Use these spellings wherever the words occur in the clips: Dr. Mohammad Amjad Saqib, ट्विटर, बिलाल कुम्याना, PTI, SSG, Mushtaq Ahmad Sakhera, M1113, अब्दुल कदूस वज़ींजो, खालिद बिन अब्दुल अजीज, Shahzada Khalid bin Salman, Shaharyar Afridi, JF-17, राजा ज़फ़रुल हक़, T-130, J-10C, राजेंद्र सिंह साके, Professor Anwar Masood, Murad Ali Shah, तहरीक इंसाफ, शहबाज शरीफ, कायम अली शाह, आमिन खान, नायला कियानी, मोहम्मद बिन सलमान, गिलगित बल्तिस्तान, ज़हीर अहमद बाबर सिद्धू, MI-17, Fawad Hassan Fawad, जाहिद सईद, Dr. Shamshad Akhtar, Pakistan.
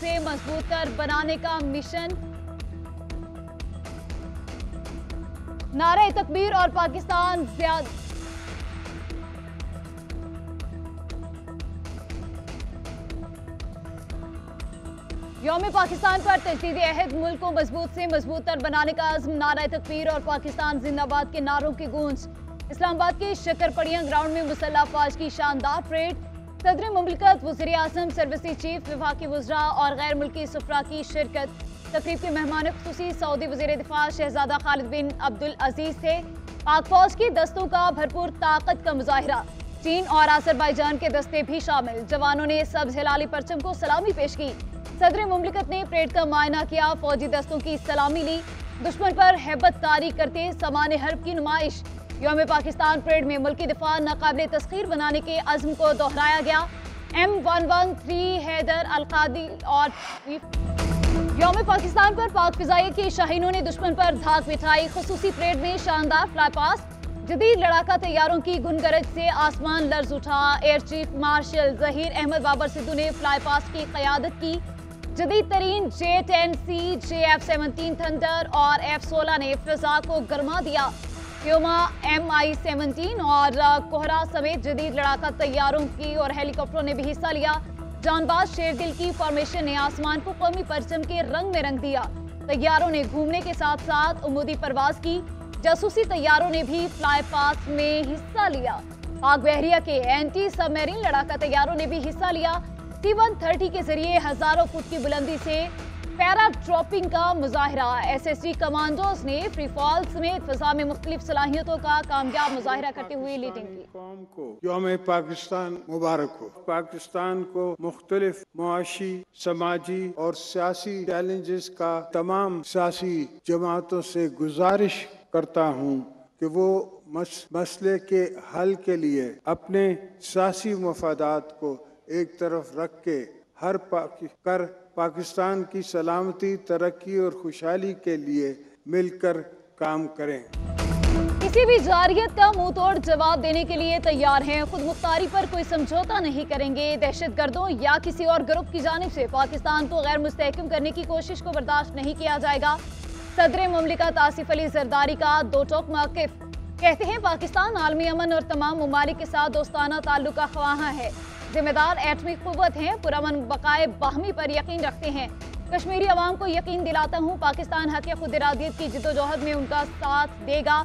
से मजबूत कर बनाने का मिशन। नारे तकबीर और पाकिस्तान ज्यादा यौम पाकिस्तान पर तजदीद अहद मुल्क को मजबूत से मजबूतर बनाने का आज़म। नारा तकबीर और पाकिस्तान जिंदाबाद के नारों की गूंज। इस्लामाबाद के शकरपड़ियां ग्राउंड में मुसल्ह फौज की शानदार परेड। सदर मुमलिकत, वज़ीर आज़म, सर्विसेज चीफ, विभागी वज़रा और गैर मुल्की सफरा की शिरकत। तकरीब के मेहमान खुसूसी सऊदी वज़ीर दिफा शहजादा खालिद बिन अब्दुल अजीज थे। पाक फौज की दस्तों का भरपूर ताकत का मुजाहरा। चीन और आज़रबाईजान के दस्ते भी शामिल। जवानों ने सब्ज हिलाली परचम को सलामी पेश की। सदर मुमलिकत ने परेड का मुआयना किया, फौजी दस्तों की सलामी ली। दुश्मन पर हैबत कारी करते सामान हर्ब की नुमाइश। यौम पाकिस्तान परेड में मुल्की दिफा नाकाबिले तस्खीर बनाने के अज़्म को दोहराया गया। M1113 हैदर अलकादी और यौम पाकिस्तान पर पाक फिजाई के शाहीनों ने दुश्मन पर धाक बिठाई। खुसूसी परेड में शानदार फ्लाईपास। जदीद लड़ाका तैयारों की गुनगरज से आसमान लर्ज उठा। Air chief marshal ज़हीर अहमद बाबर सिद्धू ने फ्लाईपास की क़यादत की। जदीद तरीन J-10C, JF-17 थंडर और F-16 ने फिजा को गर्मा दिया। प्यूमा, MI-17 और कोहरा समेत जदीद लड़ाका तैयारों की और हेलीकॉप्टरों ने भी हिस्सा लिया। जानबाज शेरगिल की फॉर्मेशन ने आसमान को कौमी परचम के रंग में रंग दिया। तैयारों ने घूमने के साथ साथ उमूदी परवाज की। जासूसी तैयारों ने भी फ्लाई पास में हिस्सा लिया। पाक बहरिया के एंटी सबमरीन लड़ाका तैयारों ने भी हिस्सा लिया। T-130 के जरिए हजारों फुट की बुलंदी से पैरा ड्रॉपिंग का मुजाहरा। SSG कमांडोज ने फ्री फॉल समेत फिजा में मुख्तलिफ सलाहियतों का कामयाब मुजाहरा करते हुए लीडिंग की। कौम को यौम पाकिस्तान मुबारक हो। पाकिस्तान को मुख्तलिफ मुआशी, समाजी और सियासी चैलेंजेस का तमाम सियासी जमातों से गुजारिश करता हूँ कि वो मसले के हल के लिए अपने सियासी मफादात को एक तरफ रख के हर कर पाकिस्तान की सलामती, तरक्की और खुशहाली के लिए मिलकर काम करें। किसी भी जारियत का मुंह तोड़ जवाब देने के लिए तैयार हैं। खुद मुख्तारी पर कोई समझौता नहीं करेंगे। दहशत गर्दों या किसी और ग्रुप की जानिब से पाकिस्तान को गैर मुस्तहकम करने की कोशिश को बर्दाश्त नहीं किया जाएगा। सदर मुमलिकत आसिफ अली जरदारी का दो टोक मौकिफ। कहते हैं पाकिस्तान आलमी अमन और तमाम ममालिक के साथ दोस्ताना ताल्लुक का ख्वाहां है। जिम्मेदार एटमी कुव्वत हैं, पुरअमन बकाए बाहमी पर यकीन रखते हैं। कश्मीरी अवाम को यकीन दिलाता हूँ पाकिस्तान हक़ खुदरादियत की जिदोजहद में उनका साथ देगा।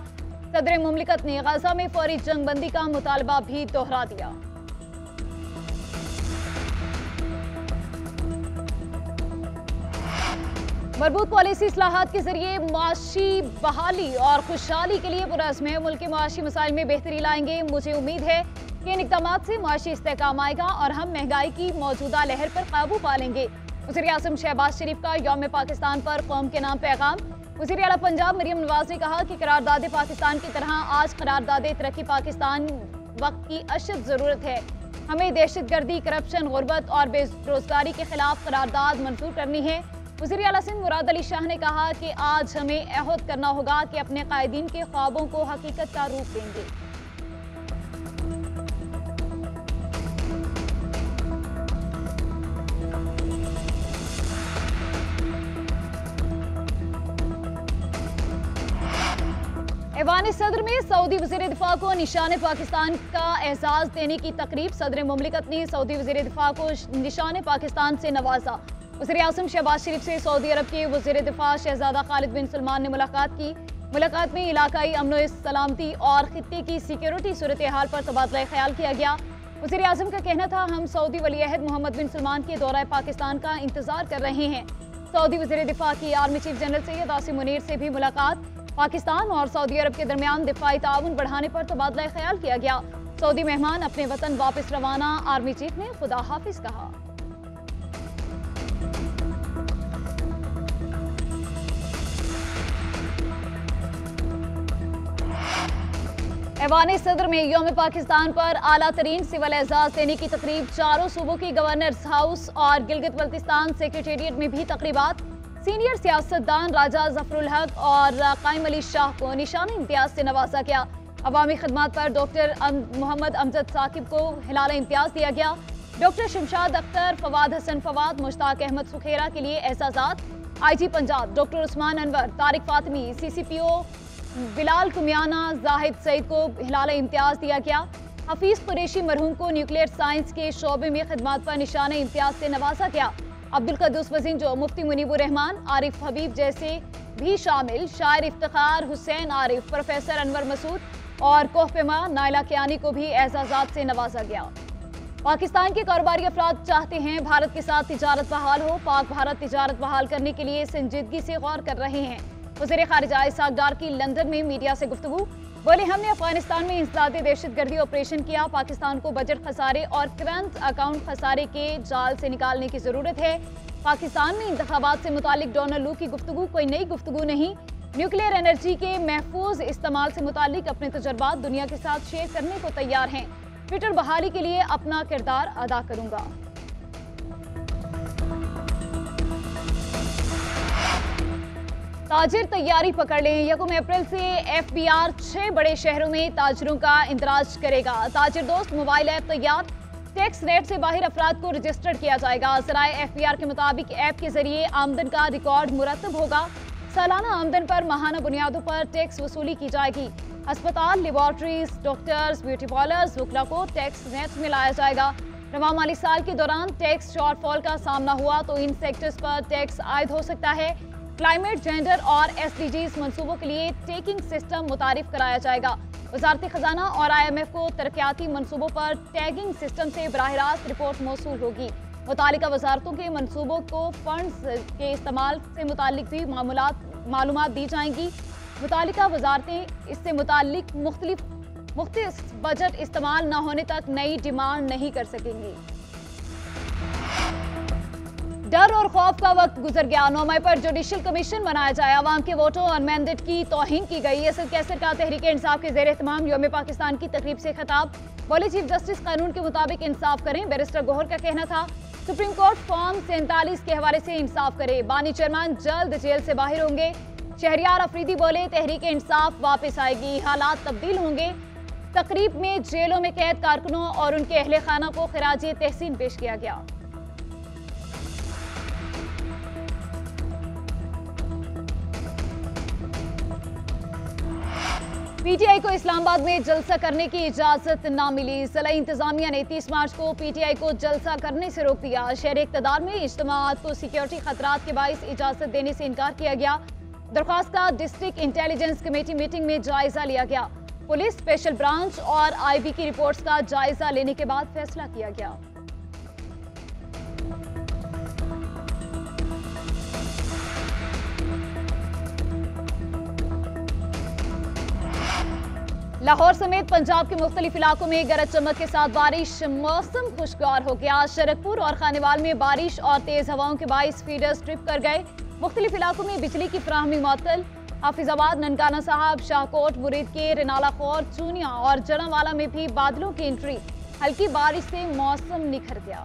सदर मुमलिकत ने गाजा में फौरी जंगबंदी का मुतालबा भी दोहरा दिया। मरबूत पॉलिसी इस्लाहात के जरिए माशी बहाली और खुशहाली के लिए पुरअज़्म है। मुल्क के माशी मसाइल में बेहतरी लाएंगे। मुझे उम्मीद है इन इक़दाम से माशी इस्तेहकाम आएगा और हम महंगाई की मौजूदा लहर पर काबू पा लेंगे। वज़ीर आज़म शहबाज शरीफ का यौम पाकिस्तान पर कौम के नाम पैगाम। वज़ीर आला पंजाब मरियम नवाज ने कहा कि करारदादे पाकिस्तान की तरह आज करारदादे तरक्की पाकिस्तान वक्त की अशद ज़रूरत है। हमें दहशत गर्दी, करप्शन, गुरबत और बेरोजगारी के खिलाफ करारदाद मंजूर करनी है। वज़ीर आला सिंध मुराद अली शाह ने कहा कि आज हमें अहद करना होगा कि अपने कायदीन के ख्वाबों को हकीकत का रूप देंगे। ऐवान सदर में सऊदी वज़ीर दिफा को निशान पाकिस्तान का एजाज़ देने की तकरीब। सदर मुमलिकत ने सऊदी वज़ीर दिफा को निशान पाकिस्तान से नवाजा। वज़ीर आज़म शहबाज शरीफ से सऊदी अरब के वज़ीर दिफा शहजादा खालिद बिन सलमान ने मुलाकात की। मुलाकात में इलाकाई अमन सलामती और खित्ते की सिक्योरिटी सूरत हाल पर तबादला ख्याल किया गया। वज़ीर आज़म का कहना था हम सऊदी वलीअहद मोहम्मद बिन सलमान के दौरा पाकिस्तान का इंतजार कर रहे हैं। सऊदी वज़ीर दिफा की army chief general Syed Asim Munir से भी मुलाकात। पाकिस्तान और सऊदी अरब के दरमियान दिफाई ताउन बढ़ाने पर तबादला ख्याल किया गया। सऊदी मेहमान अपने वतन वापस रवाना। आर्मी चीफ ने खुदा हाफिज कहा। ऐवान सदर में यौम पाकिस्तान पर आला तरीन सिविल एजाज देने की तकरीब। चारों सूबों की गवर्नर्स हाउस और गिलगित बल्तिस्तान सेक्रेटेरिएट में भी तकरीबात। सीनियर सियासतदान राजा ज़फ़रुल हक़ और कायम अली शाह को निशान इम्तियाज़ से नवाजा गया। अवामी खदमात पर डॉक्टर मोहम्मद अमजद साकिब को हिलाल इम्तियाज़ दिया गया। डॉक्टर शमशाद अख्तर, फवाद हसन फवाद, मुश्ताक अहमद सखेरा के लिए एहसास। IG Punjab doctor Usman Anwar, Tariq Fatemi, CCPO बिलाल कुम्याना, जाहिद सईद को हिलाल इम्तियाज दिया गया। हफीज़ कुरैशी मरहूम को न्यूक्लियर साइंस के शोबे में खिदमत पर निशान इम्तियाज से नवाजा गया। अब्दुल कदूस वज़ींजो, मुफ्ती मुनीबुर रहमान, आरिफ हबीब जैसे भी शामिल। शायर इफ्तिखार हुसैन आरिफ, प्रोफेसर अनवर मसूद और कोहपेमा नायला कियानी को भी एजाजात से नवाजा गया। पाकिस्तान के कारोबारी अफराद चाहते हैं भारत के साथ तिजारत बहाल हो। पाक भारत तिजारत बहाल करने के लिए संजीदगी से गौर कर रहे हैं। वज़ीर ख़ारिजा इसाक़ डार की लंदन में मीडिया से गुफ्तगू। बोले, हमने अफगानिस्तान में इंसदाद दहशतगर्दी ऑपरेशन किया। पाकिस्तान को बजट खसारे और करंट अकाउंट खसारे के जाल से निकालने की ज़रूरत है। पाकिस्तान में इंतखाबात से मुतालिक डोनाल्ड लू की गुफ्तगू कोई नई गुफ्तगू नहीं। न्यूक्लियर एनर्जी के महफूज इस्तेमाल से मुतालिक अपने तजुर्बात दुनिया के साथ शेयर करने को तैयार हैं। ट्विटर बहाली के लिए अपना किरदार अदा करूंगा। ताजिर तैयारी पकड़ लें। 1 अप्रैल से FBR 6 बड़े शहरों में ताजरों का इंदराज करेगा। ताजिर दोस्त मोबाइल ऐप तैयार। टैक्स रेट से बाहर अफराद को रजिस्टर्ड किया जाएगा। जराए FBR के मुताबिक ऐप के जरिए आमदन का रिकॉर्ड मुरतब होगा। सालाना आमदन पर माहाना बुनियादों पर टैक्स वसूली की जाएगी। अस्पताल, लेबॉर्ट्रीज, डॉक्टर्स, ब्यूटी पार्लर्स, वकला को टैक्स नेट में लाया जाएगा। रवा माली साल के दौरान टैक्स शॉर्टफॉल का सामना हुआ तो इन सेक्टर्स पर टैक्स आयद हो सकता है। क्लाइमेट, जेंडर और SDGs मनसूबों के लिए टेकिंग सिस्टम मुतारिफ कराया जाएगा। वजारत खजाना और IMF को तरक्याती मनसूबों पर टैगिंग सिस्टम से बराह रास्त रिपोर्ट मौसूल होगी। मुतालिका वजारतों के मनसूबों को फंड्स के इस्तेमाल से मुतालिक भी मालूमात दी जाएंगी। मुतालिका वजारतें इससे मुतालिक मुख्तलिफ बजट इस्तेमाल न होने तक नई डिमांड नहीं कर सकेंगी। डर और खौफ का वक्त गुजर गया। 9 मई पर जुडिशल कमीशन बनाया जाए। आवाम के वोटों और मैंडेट की तौहीन की गई। असद कैसर का तहरीक इंसाफ के जेर एहतमाम योम पाकिस्तान की तकरीब से खिताब। बोले, चीफ जस्टिस कानून के मुताबिक इंसाफ करें। बैरिस्टर गोहर का कहना था, सुप्रीम कोर्ट फॉर्म 47 के हवाले से इंसाफ करे। बानी चेयरमैन जल्द जेल से बाहर होंगे। शहरियार अफरीदी बोले, तहरीक इंसाफ वापस आएगी, हालात तब्दील होंगे। तकरीब में जेलों में कैद कारकुनों और उनके अहले खाना को खराजे तहसीन पेश किया गया। PTI को इस्लामाबाद में जलसा करने की इजाजत ना मिली। जिला इंतजामिया ने 30 मार्च को PTI को जलसा करने से रोक दिया। शहर इक़्तिदार में इज्तिमाआत को सिक्योरिटी खतरात के बाइस इजाजत देने से इनकार किया गया। दरख्वास्त का डिस्ट्रिक्ट इंटेलिजेंस कमेटी मीटिंग में जायजा लिया गया। पुलिस स्पेशल ब्रांच और IB की रिपोर्ट्स का जायजा लेने के बाद फैसला किया गया। लाहौर समेत पंजाब के मुख्तलिफ इलाकों में गरज चमक के साथ बारिश। मौसम खुशगवार हो गया। शरकपुर और खानेवाल में बारिश और तेज हवाओं के बाईस फीडर ट्रिप कर गए। मुख्तलिफ इलाकों में बिजली की फराहमी मुअत्तल। हाफिजाबाद, ननकाना साहब, शाहकोट, मुरीद के रेनालाखौर, चूनिया और जनावाला में भी बादलों की एंट्री। हल्की बारिश से मौसम निखर गया।